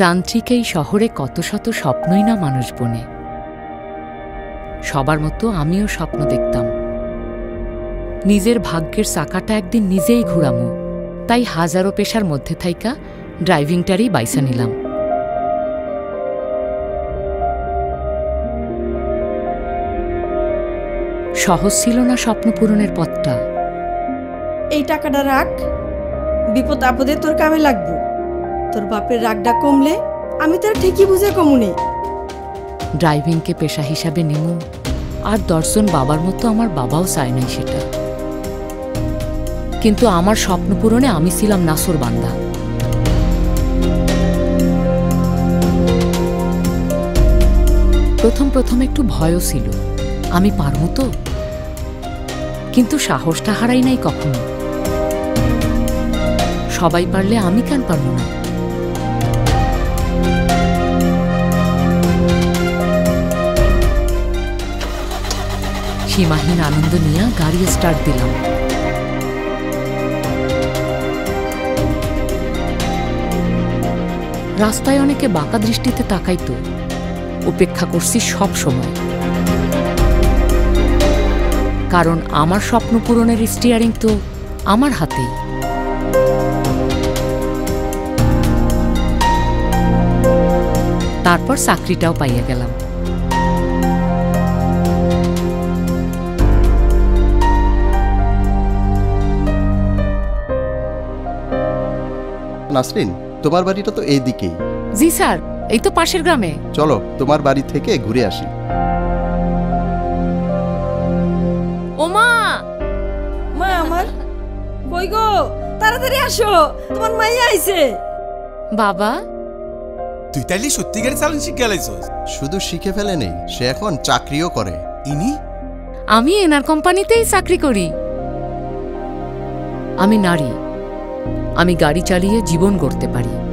যান্ত্রিক এই শহরে কত শত স্বপ্নই না মানুষ বনে। সবার মতো আমিও স্বপ্ন দেখতাম, নিজের ভাগ্যের চাকাটা একদিন নিজেই ঘুরামো। তাই হাজারো পেশার মধ্যে থাইকা ড্রাইভিংটারই বাইসা নিলাম। সহজ ছিল না স্বপ্ন পূরণের পথটা। এই টাকাটা রাখ, বিপদ আপদে তোর কামে লাগবে। তোর বাপের রাগটা কমলে আমি তার ঠিকই বুঝে কমুনে। ড্রাইভিংকে পেশা হিসাবে নেব আর দর্শন বাবার মতো আমার বাবাও চায় নাই সেটা। কিন্তু আমার স্বপ্ন পূরণে আমি ছিলাম নাছোড়বান্দা। প্রথম একটু ভয়ও ছিল, আমি পারবো তো, কিন্তু সাহসটা হারাই নাই কখনো। সবাই পারলে আমি কেন পারবো না? সীমাহীন আনন্দ নিয়ে গাড়ি স্টার্ট দিলাম। রাস্তায় অনেকে বাঁকা দৃষ্টিতে তাকাইতো, উপেক্ষা করছি সব সময়। কারণ আমার স্বপ্ন পূরণের স্টিয়ারিং তো আমার হাতেই। তারপর চাকরিটাও পাইয়া গেলাম। নাসরিন, তোমার বাড়িটা তো এই দিকেই। জি স্যার, এই তো পাশের গ্রামে। চলো তোমার বাড়ি থেকে ঘুরে আসি। ওমা মা আমার, কই গো, তাড়াতাড়ি আসো, তোমার মাই আইছে। বাবা, তুই তাইলে সত্যি গাড়ি চালানো শিখে আলাইছস? শুধু শিখে ফেলে নেই, সে এখন চাকরিও করে। ইনি? আমি এনার কোম্পানিতেই চাকরি করি। আমি নারী, আমি গাড়ি চালিয়ে জীবন গড়তে পারি।